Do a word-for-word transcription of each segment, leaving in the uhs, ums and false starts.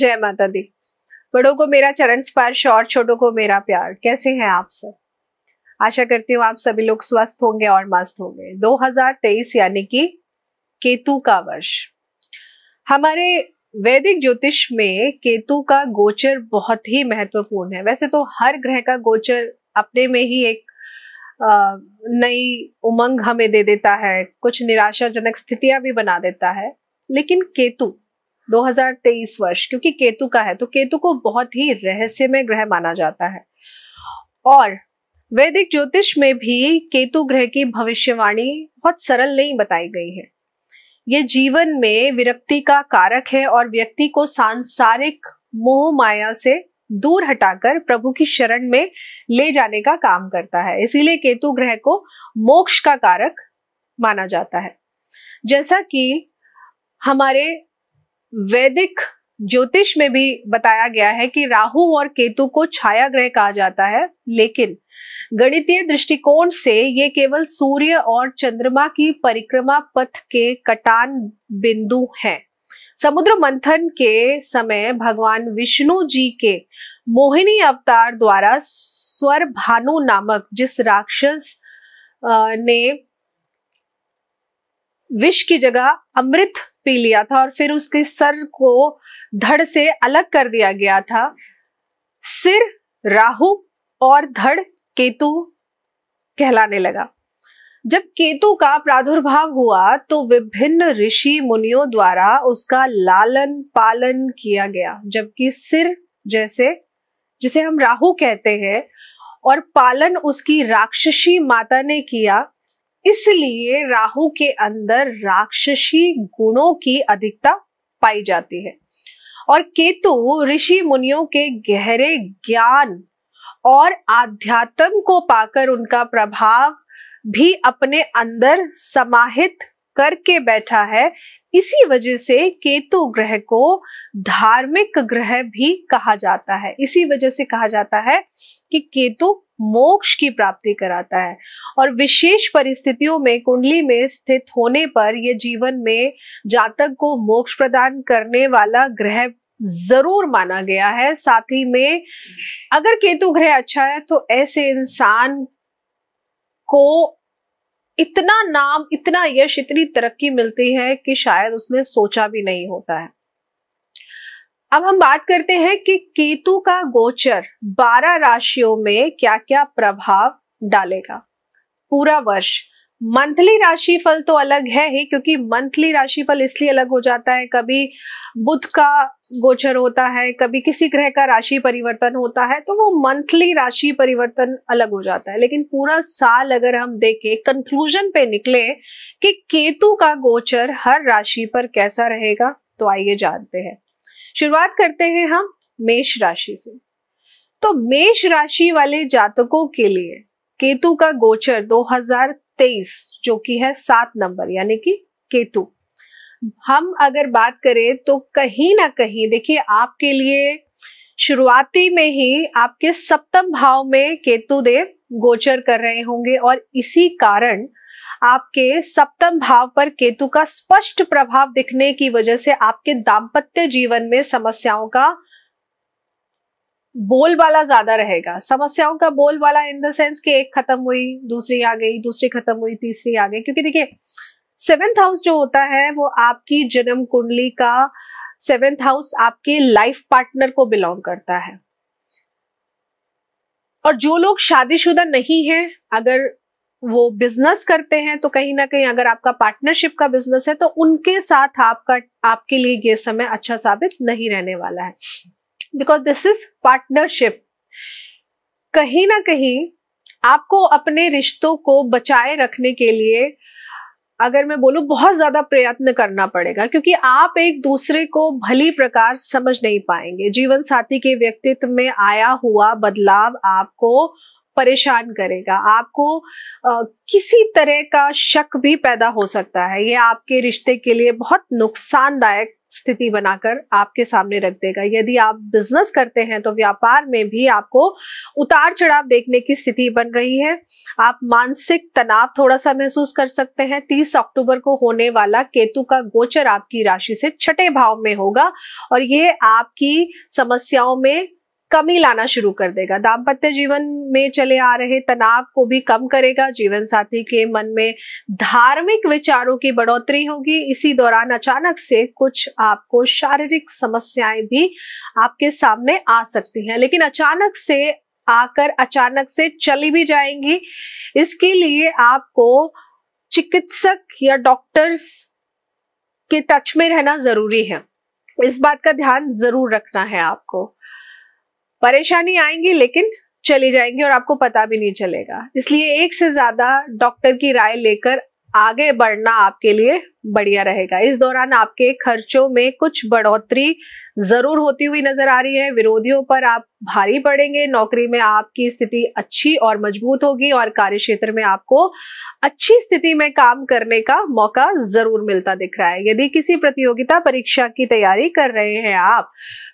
जय माता दी। बड़ों को मेरा चरण स्पर्श और छोटों को मेरा प्यार। कैसे हैं आप सब? आशा करती हूँ आप सभी लोग स्वस्थ होंगे और मस्त होंगे। दो हज़ार तेईस यानी कि केतु का वर्ष। हमारे वैदिक ज्योतिष में केतु का गोचर बहुत ही महत्वपूर्ण है। वैसे तो हर ग्रह का गोचर अपने में ही एक नई उमंग हमें दे देता है, कुछ निराशाजनक स्थितियां भी बना देता है, लेकिन केतु दो हज़ार तेईस वर्ष क्योंकि केतु का है तो केतु को बहुत ही रहस्यमय ग्रह माना जाता है। और वैदिक ज्योतिष में भी केतु ग्रह की भविष्यवाणी बहुत सरल नहीं बताई गई है। ये जीवन में विरक्ति का कारक है और व्यक्ति को सांसारिक मोह माया से दूर हटाकर प्रभु की शरण में ले जाने का काम करता है। इसीलिए केतु ग्रह को मोक्ष का कारक माना जाता है। जैसा कि हमारे वैदिक ज्योतिष में भी बताया गया है कि राहु और केतु को छाया ग्रह कहा जाता है, लेकिन गणितीय दृष्टिकोण से ये केवल सूर्य और चंद्रमा की परिक्रमा पथ के कटान बिंदु हैं। समुद्र मंथन के समय भगवान विष्णु जी के मोहिनी अवतार द्वारा स्वरभानु नामक जिस राक्षस ने विष की जगह अमृत पी लिया था और फिर उसके सर को धड़ से अलग कर दिया गया था, सिर राहु और धड़ केतु कहलाने लगा। जब केतु का प्रादुर्भाव हुआ तो विभिन्न ऋषि मुनियों द्वारा उसका लालन पालन किया गया, जबकि सिर जैसे जिसे हम राहु कहते हैं और पालन उसकी राक्षसी माता ने किया। इसलिए राहु के अंदर राक्षसी गुणों की अधिकता पाई जाती है और केतु ऋषि मुनियों के गहरे ज्ञान और आध्यात्म को पाकर उनका प्रभाव भी अपने अंदर समाहित करके बैठा है। इसी वजह से केतु ग्रह को धार्मिक ग्रह भी कहा जाता है। इसी वजह से कहा जाता है कि केतु मोक्ष की प्राप्ति कराता है और विशेष परिस्थितियों में कुंडली में स्थित होने पर यह जीवन में जातक को मोक्ष प्रदान करने वाला ग्रह जरूर माना गया है। साथ ही में अगर केतु ग्रह अच्छा है तो ऐसे इंसान को इतना नाम, इतना यश, इतनी तरक्की मिलती है कि शायद उसने सोचा भी नहीं होता है। अब हम बात करते हैं कि केतु का गोचर बारह राशियों में क्या क्या प्रभाव डालेगा पूरा वर्ष। मंथली राशिफल तो अलग है ही, क्योंकि मंथली राशिफल इसलिए अलग हो जाता है, कभी बुध का गोचर होता है, कभी किसी ग्रह का राशि परिवर्तन होता है तो वो मंथली राशि परिवर्तन अलग हो जाता है। लेकिन पूरा साल अगर हम देखें, कंक्लूजन पे निकले कि केतु का गोचर हर राशि पर कैसा रहेगा, तो आइए जानते हैं। शुरुआत करते हैं हम मेष राशि से। तो मेष राशि वाले जातकों के लिए केतु का गोचर दो हज़ार तेईस जो कि है सात नंबर यानी कि केतु। हम अगर बात करें तो कहीं ना कहीं देखिए आपके लिए शुरुआती में ही आपके सप्तम भाव में केतु देव गोचर कर रहे होंगे और इसी कारण आपके सप्तम भाव पर केतु का स्पष्ट प्रभाव दिखने की वजह से आपके दाम्पत्य जीवन में समस्याओं का बोलबाला ज्यादा रहेगा। समस्याओं का बोलबाला इन द सेंस कि एक खत्म हुई, दूसरी आ गई, दूसरी खत्म हुई, तीसरी आ गई, क्योंकि देखिए सेवेंथ हाउस जो होता है वो आपकी जन्म कुंडली का सेवेंथ हाउस आपके लाइफ पार्टनर को बिलोंग करता है। और जो लोग शादीशुदा नहीं है, अगर वो बिजनेस करते हैं तो कहीं ना कहीं अगर आपका पार्टनरशिप का बिजनेस है तो उनके साथ आपका आपके लिए ये समय अच्छा साबित नहीं रहने वाला है, बिकॉज दिस इज पार्टनरशिप। कहीं ना कहीं आपको अपने रिश्तों को बचाए रखने के लिए अगर मैं बोलूं बहुत ज्यादा प्रयत्न करना पड़ेगा, क्योंकि आप एक दूसरे को भली प्रकार समझ नहीं पाएंगे। जीवन साथी के व्यक्तित्व में आया हुआ बदलाव आपको परेशान करेगा, आपको आ, किसी तरह का शक भी पैदा हो सकता है। ये आपके रिश्ते के लिए बहुत नुकसानदायक स्थिति बनाकर आपके सामने रख देगा। यदि आप बिजनेस करते हैं तो व्यापार में भी आपको उतार चढ़ाव देखने की स्थिति बन रही है। आप मानसिक तनाव थोड़ा सा महसूस कर सकते हैं। तीस अक्टूबर को होने वाला केतु का गोचर आपकी राशि से छठे भाव में होगा और ये आपकी समस्याओं में कमी लाना शुरू कर देगा। दाम्पत्य जीवन में चले आ रहे तनाव को भी कम करेगा। जीवन साथी के मन में धार्मिक विचारों की बढ़ोतरी होगी। इसी दौरान अचानक से कुछ आपको शारीरिक समस्याएं भी आपके सामने आ सकती हैं, लेकिन अचानक से आकर अचानक से चली भी जाएंगी। इसके लिए आपको चिकित्सक या डॉक्टर्स के टच में रहना जरूरी है। इस बात का ध्यान जरूर रखना है। आपको परेशानी आएंगी लेकिन चली जाएंगी और आपको पता भी नहीं चलेगा, इसलिए एक से ज्यादा डॉक्टर की राय लेकर आगे बढ़ना आपके लिए बढ़िया रहेगा। इस दौरान आपके खर्चों में कुछ बढ़ोतरी जरूर होती हुई नजर आ रही है। विरोधियों पर आप भारी पड़ेंगे। नौकरी में आपकी स्थिति अच्छी और मजबूत होगी और कार्य क्षेत्र में आपको अच्छी स्थिति में काम करने का मौका जरूर मिलता दिख रहा है। यदि किसी प्रतियोगिता परीक्षा की तैयारी कर रहे हैं आप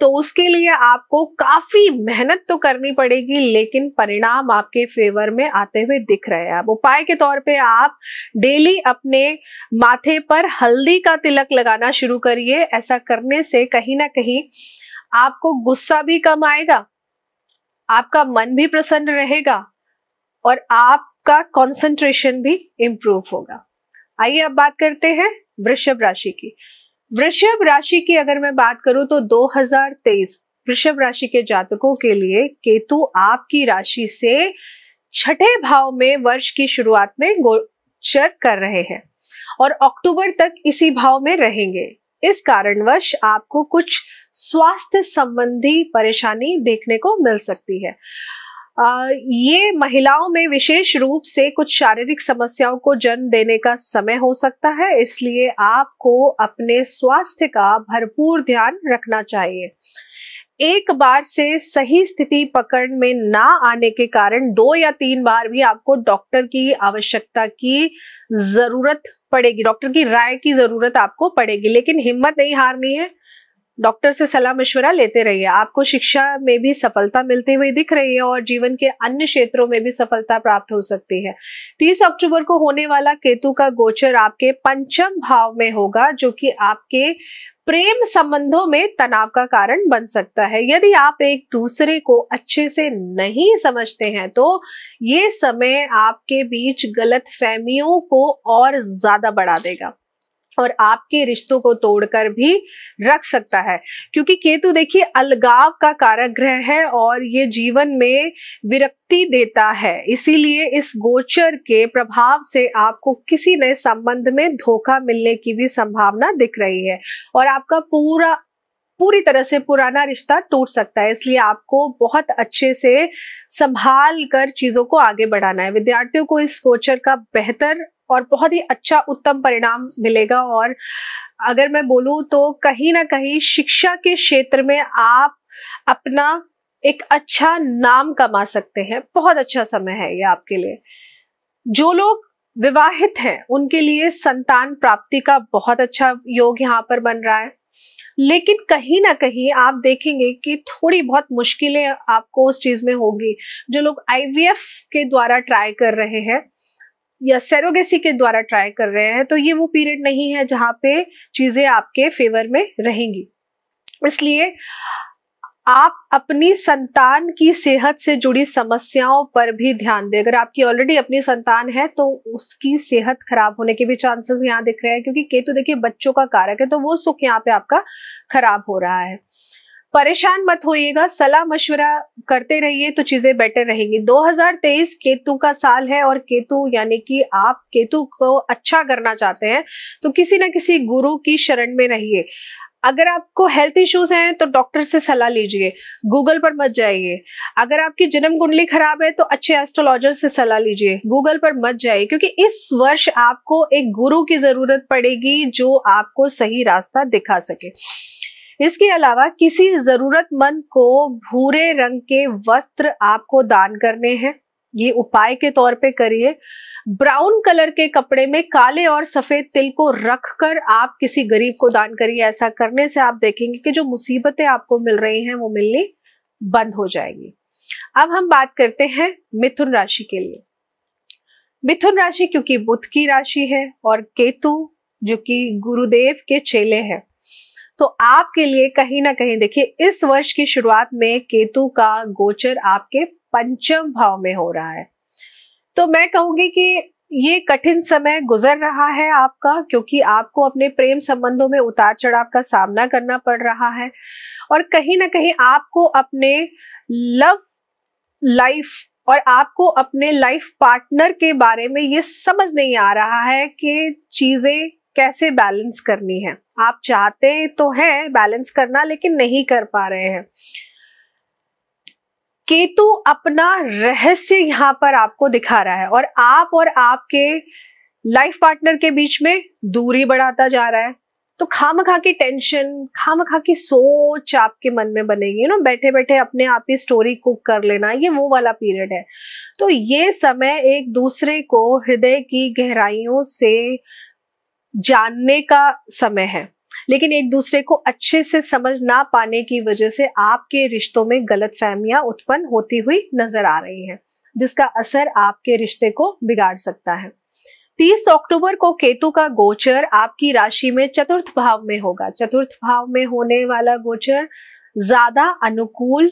तो उसके लिए आपको काफी मेहनत तो करनी पड़ेगी, लेकिन परिणाम आपके फेवर में आते हुए दिख रहे हैं। अब उपाय के तौर पर आप डेली अपने माथे पर हल्दी का तिलक लगाना शुरू करिए। ऐसा करने से कहीं ना कहीं आपको गुस्सा भी कम आएगा, आपका मन भी प्रसन्न रहेगा और आपका कंसंट्रेशन भी इंप्रूव होगा। आइए अब बात करते हैं वृषभ राशि की। वृषभ राशि की अगर मैं बात करूं तो दो हजार तेईस वृषभ राशि के जातकों के लिए केतु आपकी राशि से छठे भाव में वर्ष की शुरुआत में गोचर कर रहे हैं और अक्टूबर तक इसी भाव में रहेंगे। इस कारणवश आपको कुछ स्वास्थ्य संबंधी परेशानी देखने को मिल सकती है। आ, ये महिलाओं में विशेष रूप से कुछ शारीरिक समस्याओं को जन्म देने का समय हो सकता है, इसलिए आपको अपने स्वास्थ्य का भरपूर ध्यान रखना चाहिए। एक बार से सही स्थिति पकड़ में ना आने के कारण दो या तीन बार भी आपको डॉक्टर की आवश्यकता की जरूरत पड़ेगी, डॉक्टर की राय की जरूरत आपको पड़ेगी, लेकिन हिम्मत नहीं हारनी है। डॉक्टर से सलाह मशवरा लेते रहिए। आपको शिक्षा में भी सफलता मिलती हुई दिख रही है और जीवन के अन्य क्षेत्रों में भी सफलता प्राप्त हो सकती है। तीस अक्टूबर को होने वाला केतु का गोचर आपके पंचम भाव में होगा, जो कि आपके प्रेम संबंधों में तनाव का कारण बन सकता है। यदि आप एक दूसरे को अच्छे से नहीं समझते हैं तो ये समय आपके बीच गलतफहमियों को और ज्यादा बढ़ा देगा और आपके रिश्तों को तोड़कर भी रख सकता है, क्योंकि केतु देखिए अलगाव का कारक ग्रह है और ये जीवन में विरक्ति देता है। इसीलिए इस गोचर के प्रभाव से आपको किसी नए संबंध में धोखा मिलने की भी संभावना दिख रही है और आपका पूरा पूरी तरह से पुराना रिश्ता टूट सकता है। इसलिए आपको बहुत अच्छे से संभाल कर चीजों को आगे बढ़ाना है। विद्यार्थियों को इस गोचर का बेहतर और बहुत ही अच्छा उत्तम परिणाम मिलेगा और अगर मैं बोलूं तो कहीं ना कहीं शिक्षा के क्षेत्र में आप अपना एक अच्छा नाम कमा सकते हैं। बहुत अच्छा समय है ये आपके लिए। जो लोग विवाहित हैं उनके लिए संतान प्राप्ति का बहुत अच्छा योग यहाँ पर बन रहा है, लेकिन कहीं ना कहीं आप देखेंगे कि थोड़ी बहुत मुश्किलें आपको उस चीज में होगी। जो लोग आई वी एफ के द्वारा ट्राई कर रहे हैं या सेरोगेसी के द्वारा ट्राई कर रहे हैं तो ये वो पीरियड नहीं है जहाँ पे चीजें आपके फेवर में रहेंगी। इसलिए आप अपनी संतान की सेहत से जुड़ी समस्याओं पर भी ध्यान दें। अगर आपकी ऑलरेडी अपनी संतान है तो उसकी सेहत खराब होने के भी चांसेस यहाँ दिख रहे हैं, क्योंकि केतु देखिए बच्चों का कारक है तो वो सुख यहाँ पे आपका खराब हो रहा है। परेशान मत होइएगा, सलाह मशवरा करते रहिए तो चीजें बेटर रहेंगी। दो हजार तेईस केतु का साल है और केतु यानी कि आप केतु को अच्छा करना चाहते हैं तो किसी ना किसी गुरु की शरण में रहिए। अगर आपको हेल्थ इश्यूज हैं तो डॉक्टर से सलाह लीजिए, गूगल पर मत जाइए। अगर आपकी जन्म कुंडली खराब है तो अच्छे एस्ट्रोलॉजर से सलाह लीजिए, गूगल पर मत जाइए, क्योंकि इस वर्ष आपको एक गुरु की जरूरत पड़ेगी जो आपको सही रास्ता दिखा सके। इसके अलावा किसी जरूरतमंद को भूरे रंग के वस्त्र आपको दान करने हैं। ये उपाय के तौर पे करिए। ब्राउन कलर के कपड़े में काले और सफेद तिल को रखकर आप किसी गरीब को दान करिए। ऐसा करने से आप देखेंगे कि जो मुसीबतें आपको मिल रही हैं वो मिलनी बंद हो जाएगी। अब हम बात करते हैं मिथुन राशि के लिए। मिथुन राशि क्योंकि बुध की राशि है और केतु जो कि गुरुदेव के चेले हैं, तो आपके लिए कहीं ना कहीं देखिए इस वर्ष की शुरुआत में केतु का गोचर आपके पंचम भाव में हो रहा है। तो मैं कहूंगी कि ये कठिन समय गुजर रहा है आपका, क्योंकि आपको अपने प्रेम संबंधों में उतार चढ़ाव का सामना करना पड़ रहा है और कहीं ना कहीं आपको अपने लव लाइफ और आपको अपने लाइफ पार्टनर के बारे में ये समझ नहीं आ रहा है कि चीजें कैसे बैलेंस करनी है। आप चाहते तो हैं बैलेंस करना, लेकिन नहीं कर पा रहे हैं। केतु अपना रहस्य यहाँ पर आपको दिखा रहा है और आप और आपके लाइफ पार्टनर के बीच में दूरी बढ़ाता जा रहा है। तो खामखा की टेंशन, खामखा की सोच आपके मन में बनेगी। यू नो, बैठे बैठे अपने आप ही स्टोरी कुक कर लेना, ये वो वाला पीरियड है। तो ये समय एक दूसरे को हृदय की गहराइयों से जानने का समय है, लेकिन एक दूसरे को अच्छे से समझ ना पाने की वजह से आपके रिश्तों में गलतफहमियां उत्पन्न होती हुई नजर आ रही हैं, जिसका असर आपके रिश्ते को बिगाड़ सकता है। तीस अक्टूबर को केतु का गोचर आपकी राशि में चतुर्थ भाव में होगा। चतुर्थ भाव में होने वाला गोचर ज्यादा अनुकूल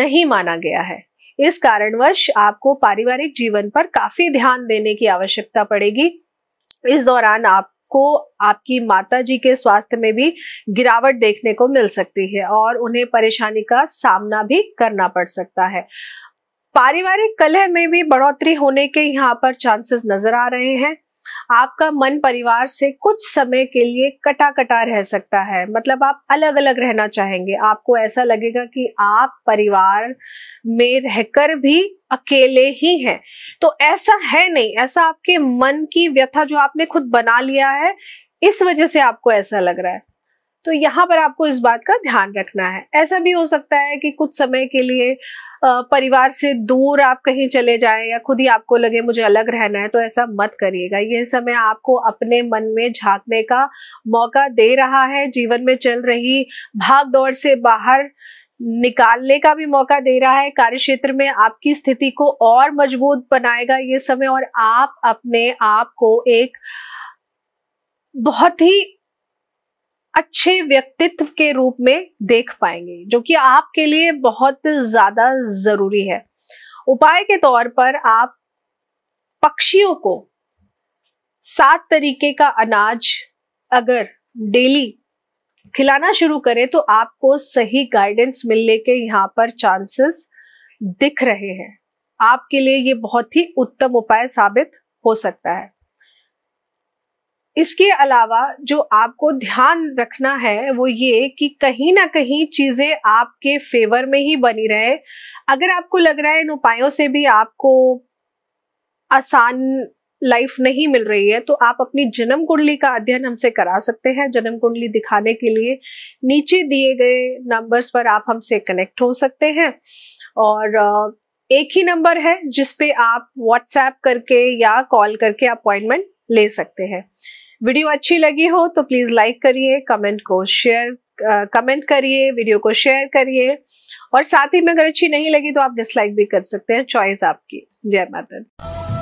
नहीं माना गया है। इस कारणवश आपको पारिवारिक जीवन पर काफी ध्यान देने की आवश्यकता पड़ेगी। इस दौरान आप को आपकी माताजी के स्वास्थ्य में भी गिरावट देखने को मिल सकती है और उन्हें परेशानी का सामना भी करना पड़ सकता है। पारिवारिक कलह में भी बढ़ोतरी होने के यहाँ पर चांसेस नजर आ रहे हैं। आपका मन परिवार से कुछ समय के लिए कटा कटा रह सकता है, मतलब आप अलग अलग रहना चाहेंगे। आपको ऐसा लगेगा कि आप परिवार में रहकर भी अकेले ही हैं, तो ऐसा है नहीं, ऐसा आपके मन की व्यथा जो आपने खुद बना लिया है, इस वजह से आपको ऐसा लग रहा है। तो यहाँ पर आपको इस बात का ध्यान रखना है। ऐसा भी हो सकता है कि कुछ समय के लिए परिवार से दूर आप कहीं चले जाएं या खुद ही आपको लगे मुझे अलग रहना है, तो ऐसा मत करिएगा। यह समय आपको अपने मन में झांकने का मौका दे रहा है, जीवन में चल रही भाग दौड़ से बाहर निकालने का भी मौका दे रहा है। कार्यक्षेत्र में आपकी स्थिति को और मजबूत बनाएगा ये समय, और आप अपने आप को एक बहुत ही अच्छे व्यक्तित्व के रूप में देख पाएंगे, जो कि आपके लिए बहुत ज्यादा जरूरी है। उपाय के तौर पर आप पक्षियों को सात तरीके का अनाज अगर डेली खिलाना शुरू करें तो आपको सही गाइडेंस मिलने के यहाँ पर चांसेस दिख रहे हैं। आपके लिए ये बहुत ही उत्तम उपाय साबित हो सकता है। इसके अलावा जो आपको ध्यान रखना है वो ये कि कहीं ना कहीं चीजें आपके फेवर में ही बनी रहे। अगर आपको लग रहा है इन उपायों से भी आपको आसान लाइफ नहीं मिल रही है, तो आप अपनी जन्म कुंडली का अध्ययन हमसे करा सकते हैं। जन्म कुंडली दिखाने के लिए नीचे दिए गए नंबर्स पर आप हमसे कनेक्ट हो सकते हैं, और एक ही नंबर है जिसपे आप व्हाट्सएप करके या कॉल करके अपॉइंटमेंट ले सकते हैं। वीडियो अच्छी लगी हो तो प्लीज लाइक करिए, कमेंट को शेयर कमेंट करिए, वीडियो को शेयर करिए, और साथ ही में अगर अच्छी नहीं लगी तो आप डिसलाइक भी कर सकते हैं। चॉइस आपकी। जय माता दी।